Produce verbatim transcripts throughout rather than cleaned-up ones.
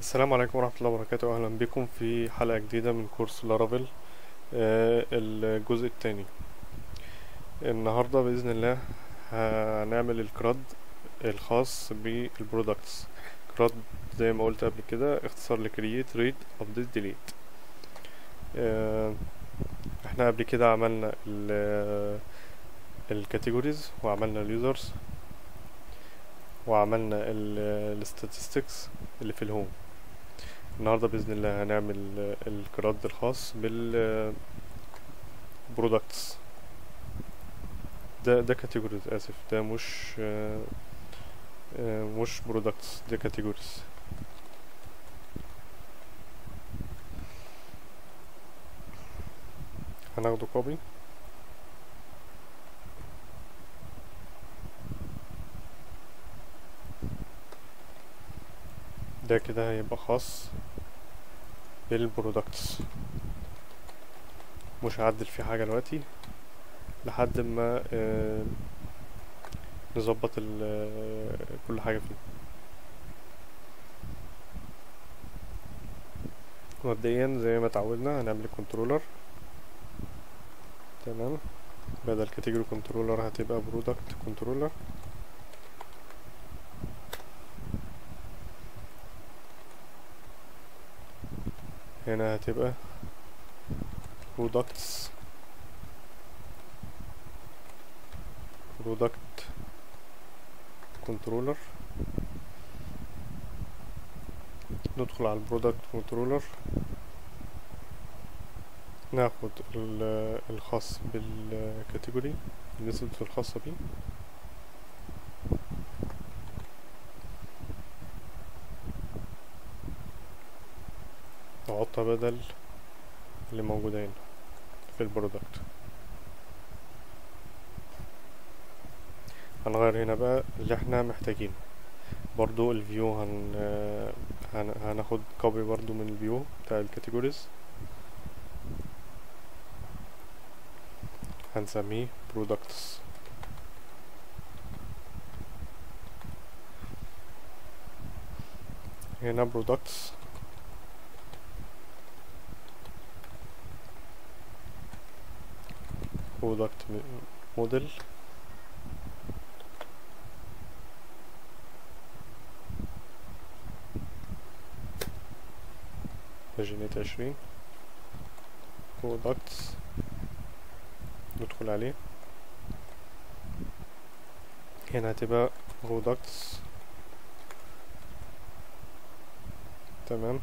السلام عليكم ورحمة الله وبركاته. أهلا بكم في حلقة جديدة من كورس لارافيل الجزء الثاني. النهاردة بإذن الله هنعمل الكراد الخاص بالبرودكتس. كراد زي ما قلت قبل كده اختصار لكرييت ريد ابديت ديليت. احنا قبل كده عملنا الكاتيجوريز وعملنا اليوزرز وعملنا الستاتستكس اللي في الهوم. النهارده باذن الله هنعمل الكراد الخاص بالبرودكتس. ده ده كاتيجوريز، اسف ده مش مش برودكتس، ده كاتيجوريز. هناخده كوبي ده كده هيبقى خاص بالبرودكتس، مش هعدل فيه حاجه دلوقتي لحد ما آه نظبط كل حاجه فيه. مبدئيا زي ما اتعودنا هنعمل كنترولر، تمام؟ بدل كاتيجوري كنترولر هتبقى برودكت كنترولر. هنا هتبقى برودكتس برودكت كنترولر. ندخل على البرودكت كنترولر، ناخد الخاص بالكاتيجوري، النسبة الخاصة بيه، نحطها بدل اللي موجودين في البرودكت. هنغير هنا بقى اللي احنا محتاجينه. برضو الفيو هن... هن... هناخد كوبي برضو من الفيو بتاع الكاتيجوريز، هنسميه برودكتس. هنا برودكتس برودكت موديل، باجينات عشرين، برودكتس، ندخل عليه. هنا هتبقى برودكتس، تمام.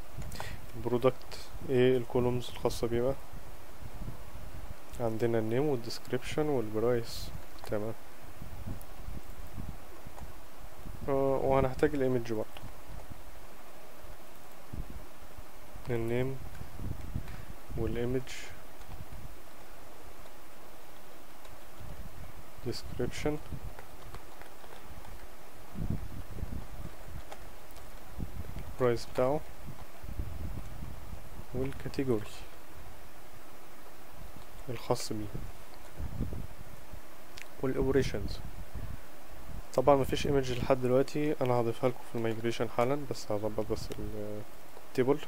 البرودكت ايه الكولومز الخاصة بيه بقى؟ عندنا النيم والديسكريبشن والبرايس، تمام. اه وهنحتاج الايمج برضه. النيم والايمج ديسكريبشن البرايس بتاعه والكاتيجوري الخاص بيه والاوبريشنز. طبعا مفيش ايمج لحد دلوقتي، انا هضيفها لكم في المايجريشن حالا، بس هظبط بس التيبل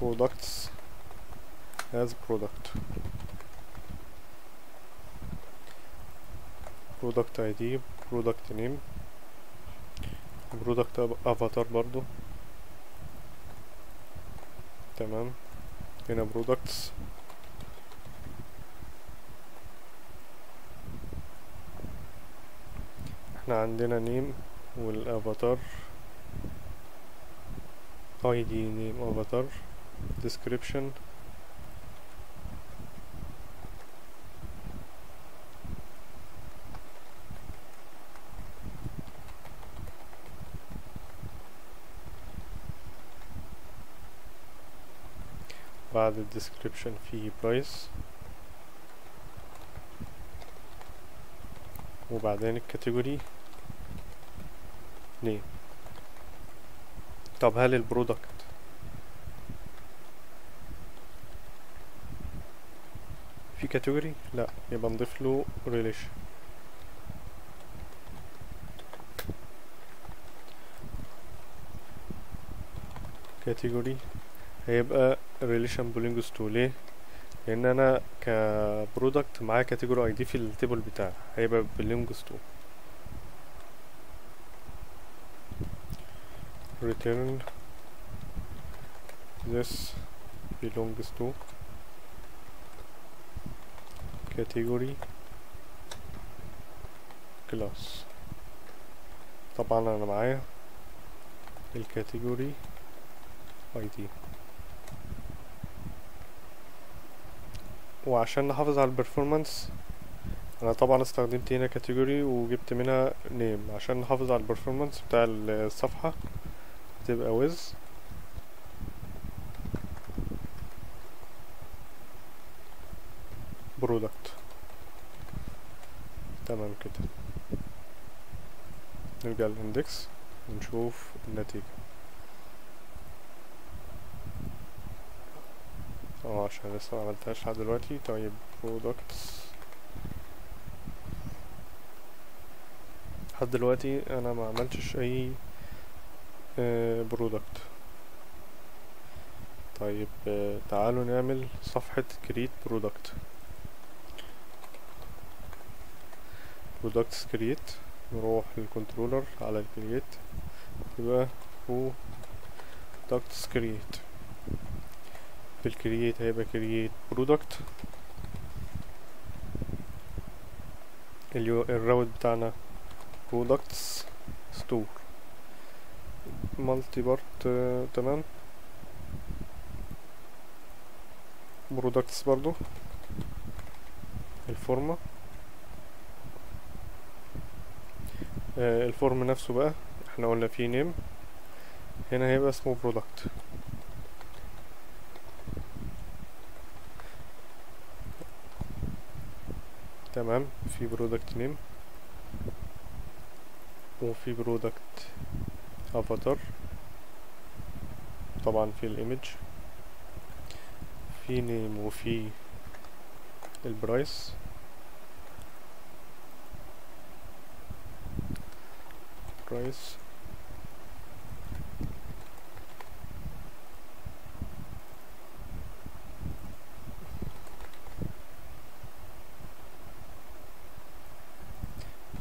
products as product product id product name product avatar برضو، تمام. هنا products احنا عندنا نيم والافاتار، اي دي نيم افاتار ديسكريبشن بعد الديسكريبشن فيه برايس وبعدين الكاتيجوري نيم. طب هل البرودكت في كاتيجوري؟ لا، يبقى نضيف له ريليشن. category هيبقى relation belongsTo. ليه؟ لان انا كبرودكت معايا كاتيجوري اي دي في التيبل بتاعي هيبقى belongsTo. return this belongsTo category class. طبعا انا معايا الكاتيجوري اي دي، وعشان نحافظ على البرفورمانس انا طبعا استخدمت هنا كاتيجوري وجبت منها نيم عشان نحافظ على البرفورمانس بتاع الصفحه. هتبقى ويز برودكت. تمام كده، نرجع للاندكس ونشوف النتيجه. اه عشان لسه معملتهاش لحد دلوقتي. طيب برودكتس، لحد دلوقتي انا معملتش اي برودكت. طيب تعالوا نعمل صفحة create product. products create، نروح للكنترولر على create يبقى products create. في create هيبقى create product. الراوت بتاعنا products store multi part. آه، تمام. برودكتس برضو الفورمة. آه، الفورم نفسه بقى احنا قلنا فيه نيم، هنا هيبقى اسمه برودكت. تمام، في برودكت نيم وفي برودكت افاتار، طبعا في الايمج، في نيم وفي البرايس. برايس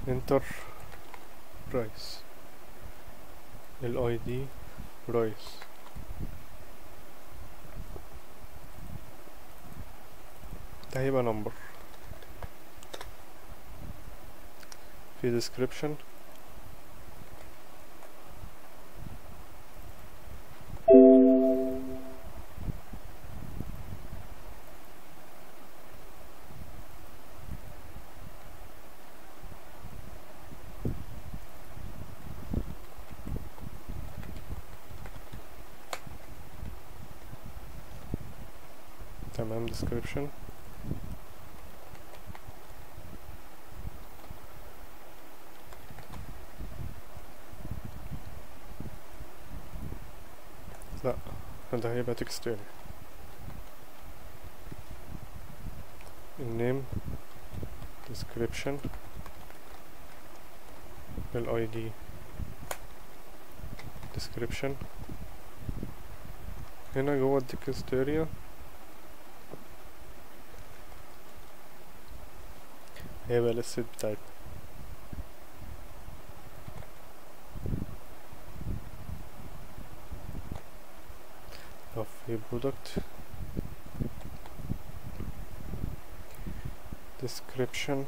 انتر برايس، الاي دي برايس. ده هيبقى نمبر. في ديسكريبشن تمام description. لا ده هيبقى text area. name description id description. هنا جوه text area هيبقى الست بتاعتنا. طب في برودكت ديسكريبشن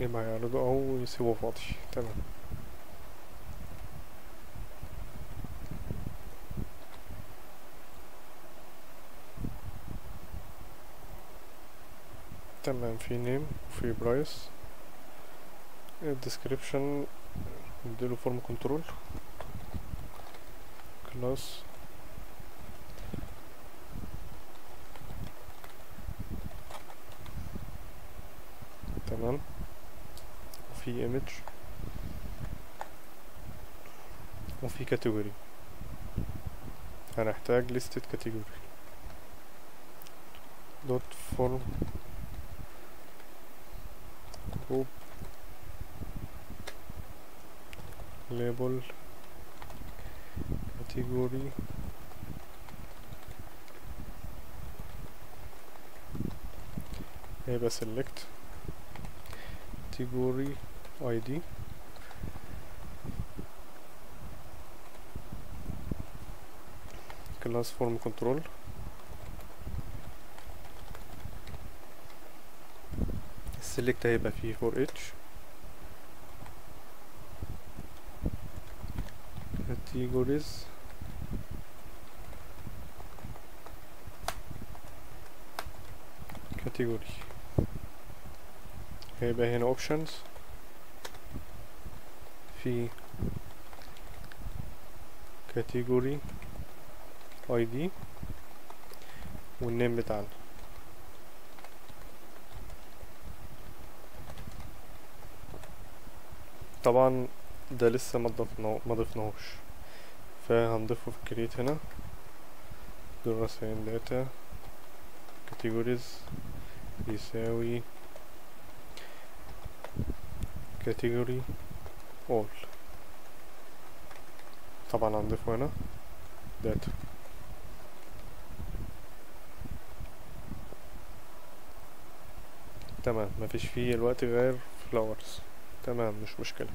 يبقى يعرضه او يسيبه فاضي. تمام، تمام. في نيم وفي برايس. الديسكريبشن نديله فورم كنترول كلاس. تمام، وفي ايمج وفي كاتيجوري. هنحتاج ليستد كاتيجوري دوت فورم group label Kategorie. Neighbor select category I D. Class form control. Select هيبقى فيه for each. Categories. Category. هيبقى هنا options. في category I D والname بتاعنا. طبعا ده لسه ما ضفناه ما ضفناهوش، فهنضيفه في create هنا دول راسين داتا categories يساوي category all. طبعا هنضيفه هنا داتا. تمام، مفيش فيه الوقت غير flowers. تمام، مش مشكلة.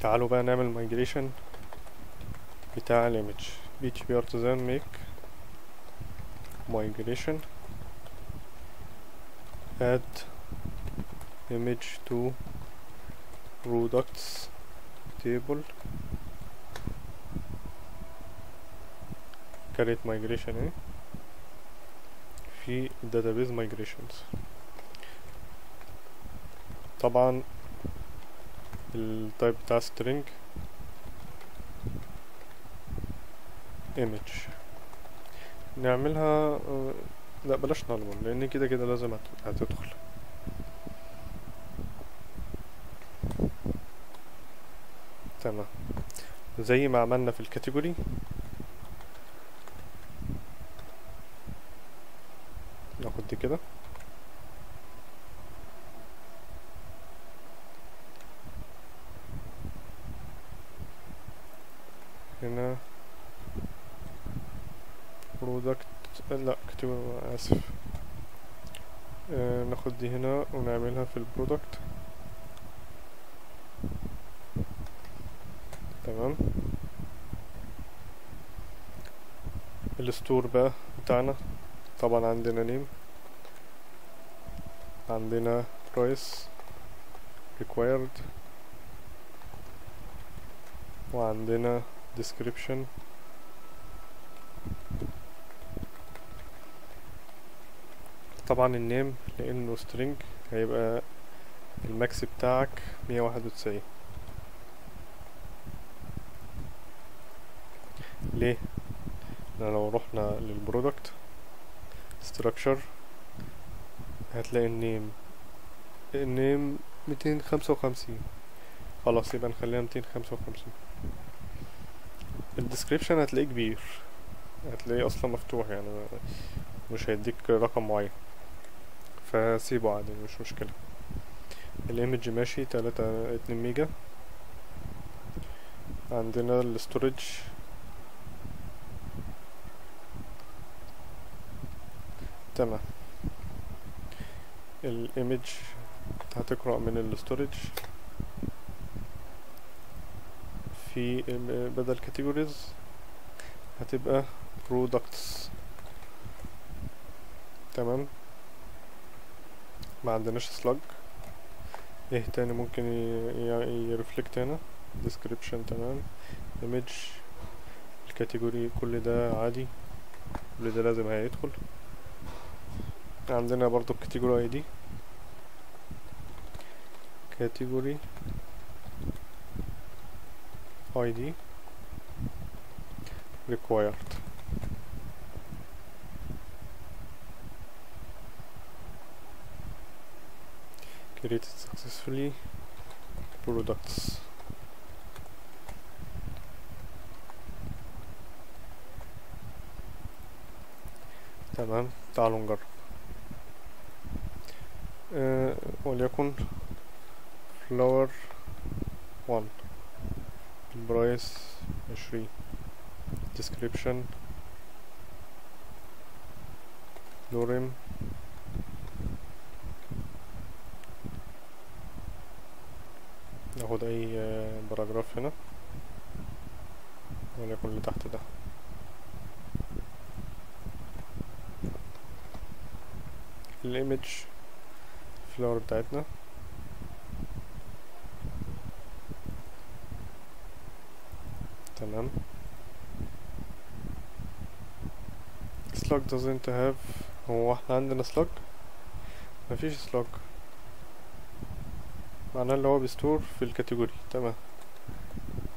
تعالوا بقى نعمل migration بتاع الإيمج. بي إتش بي artisan make migration add image to products table create migration ايه في database migrations. طبعا التايب بتاع string image نعملها لا بلاش نالمون لان كده كده لازم هتدخل. تمام، زي ما عملنا في الكاتيجوري ناخد دي كده هنا برودكت لا كاتيجوري اسف آه ناخد دي هنا ونعملها في البرودكت. تمام، الستور بقى بتاعنا طبعا عندنا نيم، عندنا price required، وعندنا description، طبعا النيم لانه string هيبقى الماكس بتاعك مية واحد وتسعين. ليه؟ لأن لو رحنا للبرودكت structure هتلاقي النيم النيم ميتين خمسة وخمسين، خلاص يبقى نخليها ميتين خمسة وخمسين. الديسكريبشن هتلاقيه كبير، هتلاقيه أصلا مفتوح يعني مش هيديك رقم معين فسيبه عادي مش مشكلة. الايمج ماشي تلاتة اتنين ميجا. عندنا الستورج تمام، الايمج هتقرأ من الستورج في بدل كاتيجوريز هتبقى برودكتس. تمام، ما عندناش سلاج. ايه تاني ممكن يرفلكت هنا؟ ديسكريبشن تمام، ايمج، الكاتيجوري، كل ده عادي كل ده لازم هيدخل. عندنا برضو الكاتيجوري اي دي كاتيجوري اي دي required. created successfully products. تمام، تعالوا نجرب. أه وليكن floor one, invoice three, description lorem ناخد اي باراجراف هنا وليكن اللي تحت ده الايمج فلور بتاعتنا تمام. slug doesn't have هو احنا عندنا slug مفيش slug معناه اللي هو بيستور في الكاتيجوري تمام.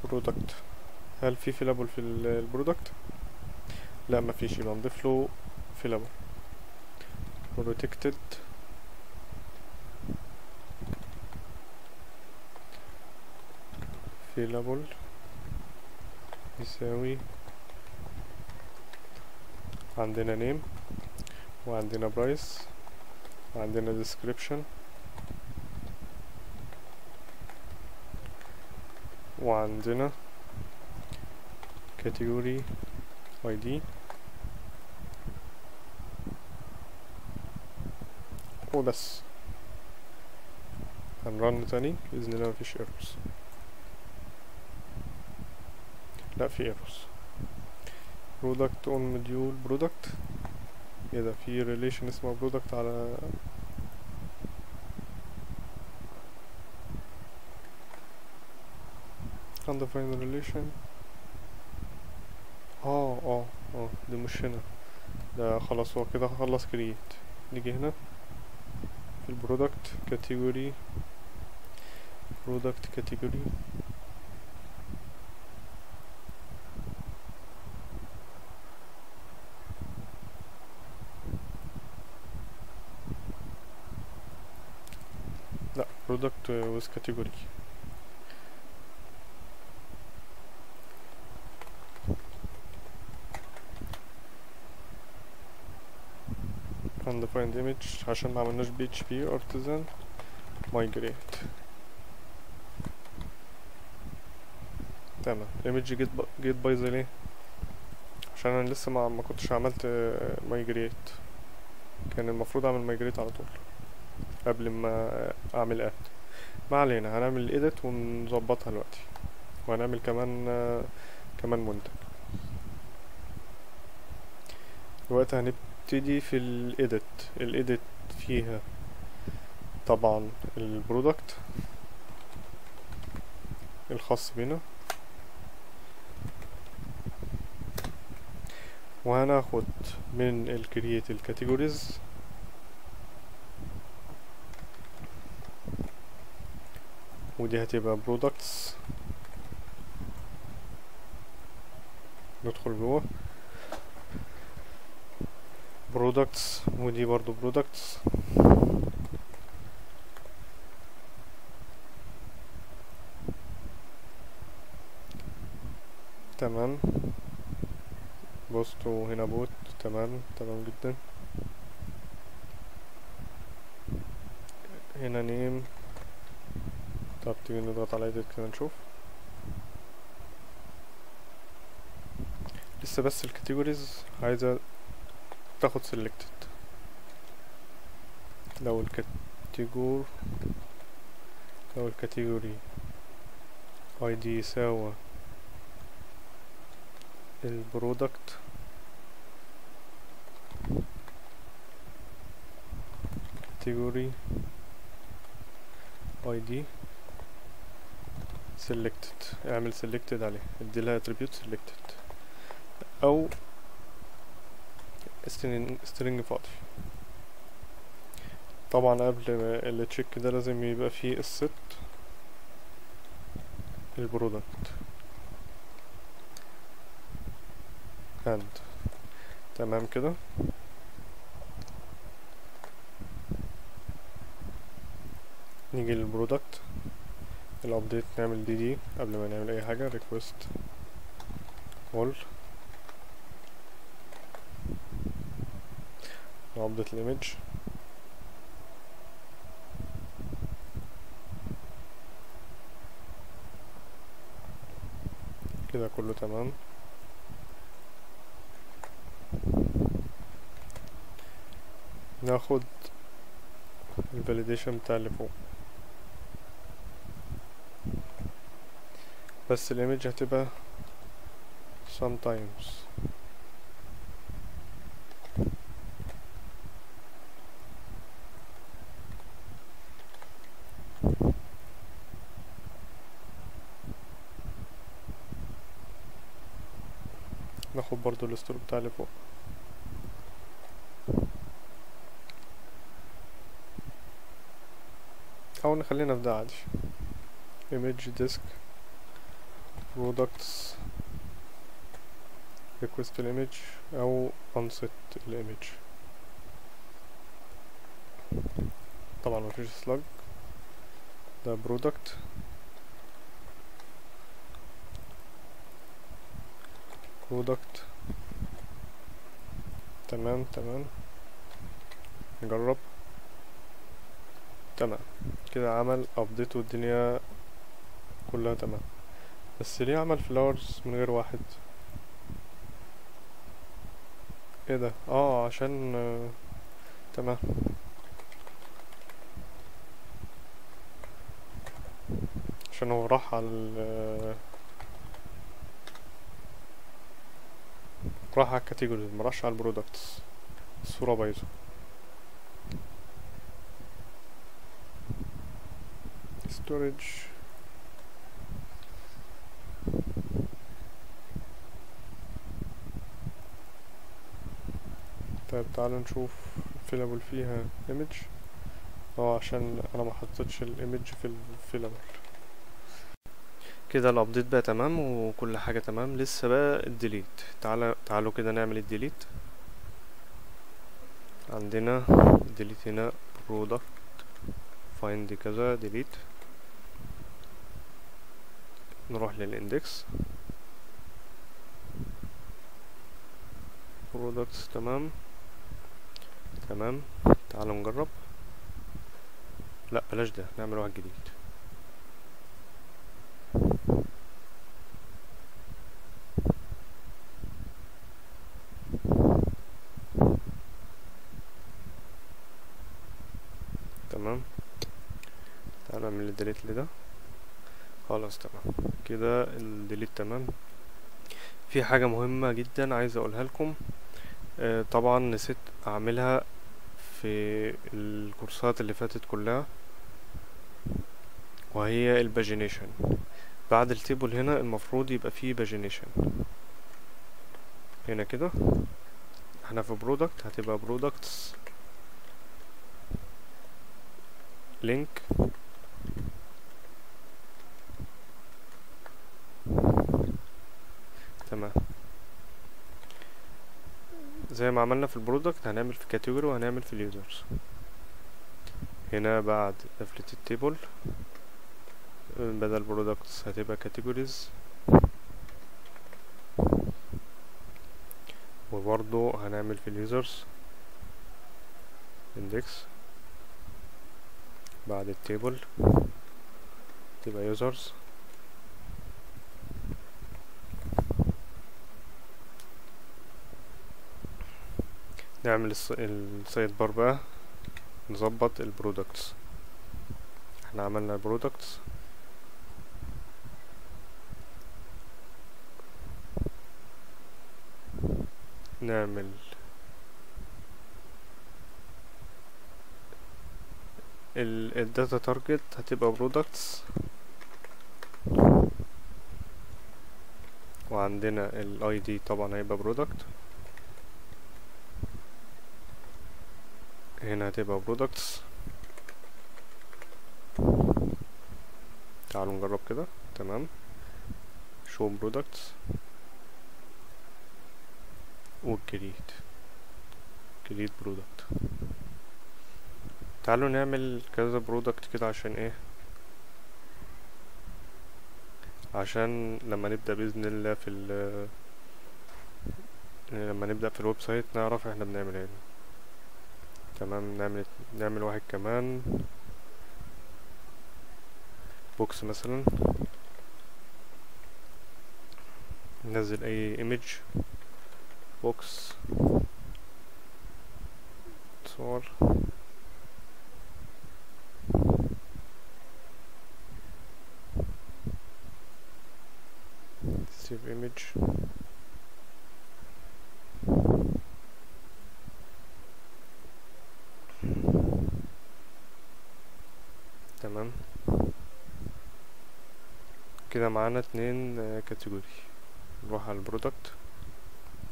برودكت هل في فيلابل في البرودكت؟ لا مفيش يبقى نضيف له فيلابل. protected فيلابل يساوي عندنا نيم وعندنا برايس وعندنا ديسكريبشن وعندنا category id وبس. هنرن تاني بإذن الله مفيش errors. لا في errors. product on module product ايه ده في relation اسمه product على undefined relation اه اه اه دي مش هنا ده خلاص هو كده خلص create. نيجي هنا في البرودكت كاتيجوري برودكت كاتيجوري لا برودكت ويز كاتيجوري undefined image عشان ما عملناش بي اتش بي artisan migrate تمام. image جيت بايظه ليه؟ عشان انا لسه ما, ما كنتش عملت migrate كان المفروض اعمل migrate على طول قبل ما اعمل add. ما علينا هنعمل edit ونظبطها دلوقتي وهنعمل كمان كمان منتج. دلوقتي هنبدأ تبتدي في الإيديت. الإيديت فيها طبعا البرودكت الخاص بنا وهناخد من الكرييت الكاتيجوريز ودي هتبقى برودكتس. ندخل جوه برودكتس ودي برضو برودكتس تمام. بوست وهنا بوت تمام تمام جدا. هنا نيم. طب تيجي نضغط على ايديت كده نشوف لسه بس الكاتيجوريز عايزة تاخد selected. لو الكاتيجور لو الكاتيجوري id يساوي البرودكت كاتيجوري id selected اعمل selected عليه اديلها attribute selected او string فاضي. طبعا قبل ال check ده لازم يبقى فيه set البرودكت and تمام كده. نيجي للبرودكت الابديت نعمل دي دي قبل ما نعمل اي حاجة request all نعبدت الإيمج Kolu tamam. ناخد الفاليديشن بتاع اللي فوق بس الايمج هتبقى sometimes ناخد برضو الستور بتاع اللي فوق او نخلينا في ده عادي image disk products request image او unset image طبعا مفيش slug ده product product تمام تمام نجرب تمام كده عمل update والدنيا كلها تمام بس ليه عمل flowers من غير واحد ايه ده اه عشان آه. تمام عشان هو راح على آه. راح على الكاتيجوريز مراحش على البرودكتس الصورة بايظة storage طيب تعالوا نشوف الفيلابل فيها image اه عشان انا ما حطيتش الايمج في الفيلابل كده الابديت بقى تمام وكل حاجه تمام لسه بقى الديليت تعالى تعالوا كده نعمل الديليت عندنا ديليت هنا برودكت find كذا delete نروح للاندكس products تمام تمام تعالوا نجرب لا بلاش ده نعمل واحد جديد تمام تعالوا نعمل الديليت لده خلاص تمام كده الديليت تمام في حاجة مهمة جدا عايز اقولها لكم آه طبعا نسيت اعملها في الكورسات اللي فاتت كلها وهي الباجينيشن بعد التيبل هنا المفروض يبقى فيه باجينيشن هنا كده احنا في برودكت هتبقى برودكتس لينك تمام زي ما عملنا في البرودكت هنعمل في كاتيجوري وهنعمل في اليوزرز هنا بعد قفلة التيبل بدل برودكتس هتبقى كاتيجوريز وبرضو هنعمل في اليوزرز اندكس بعد التيبل تبقى يوزرز نعمل السايد بار بقى نظبط البرودكتس احنا عملنا برودكتس نعمل الداتا تارجت هتبقى برودكتس وعندنا الاي دي طبعا هيبقى برودكت هنا هتبقى برودكتس تعالوا نجرب كده تمام شو برودكتس وكريت كريت برودكت تعالوا نعمل كذا برودكت كده عشان ايه عشان لما نبدأ بإذن الله في ال لما نبدأ في الويب سايت نعرف احنا بنعمل ايه تمام نعمل نعمل واحد كمان بوكس مثلا ننزل اي image box صور save image تمام كده معانا اتنين كاتيجوري. نروح على البرودكت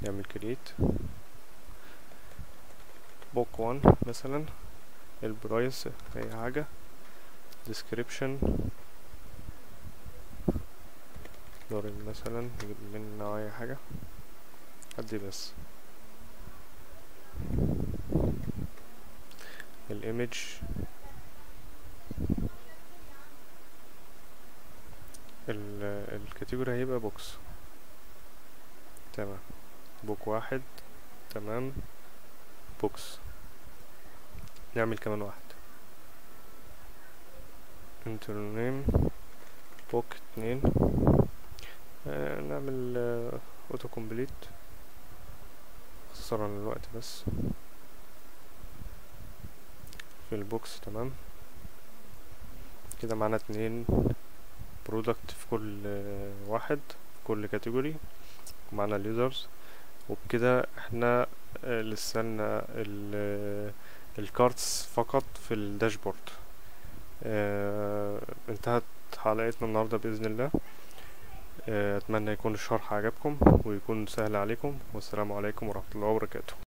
نعمل create book one مثلا البرايس اي حاجة description دورين مثلا نجيب منه اي حاجة ادي بس الايمج الكاتيجوري هيبقى بوكس تمام بوك واحد تمام بوكس نعمل كمان واحد انتر نيم بوك اتنين آه نعمل آه اوتو كومبليت خسرنا الوقت بس في البوكس تمام كده معانا اتنين برودكت في كل واحد في كل كاتيجوري معنا اليوزرز وبكده احنا لسه لنا الكارتس فقط في الداشبورد. اه انتهت حلقتنا النهارده باذن الله. اه اتمنى يكون الشرح عجبكم ويكون سهل عليكم والسلام عليكم ورحمه الله وبركاته.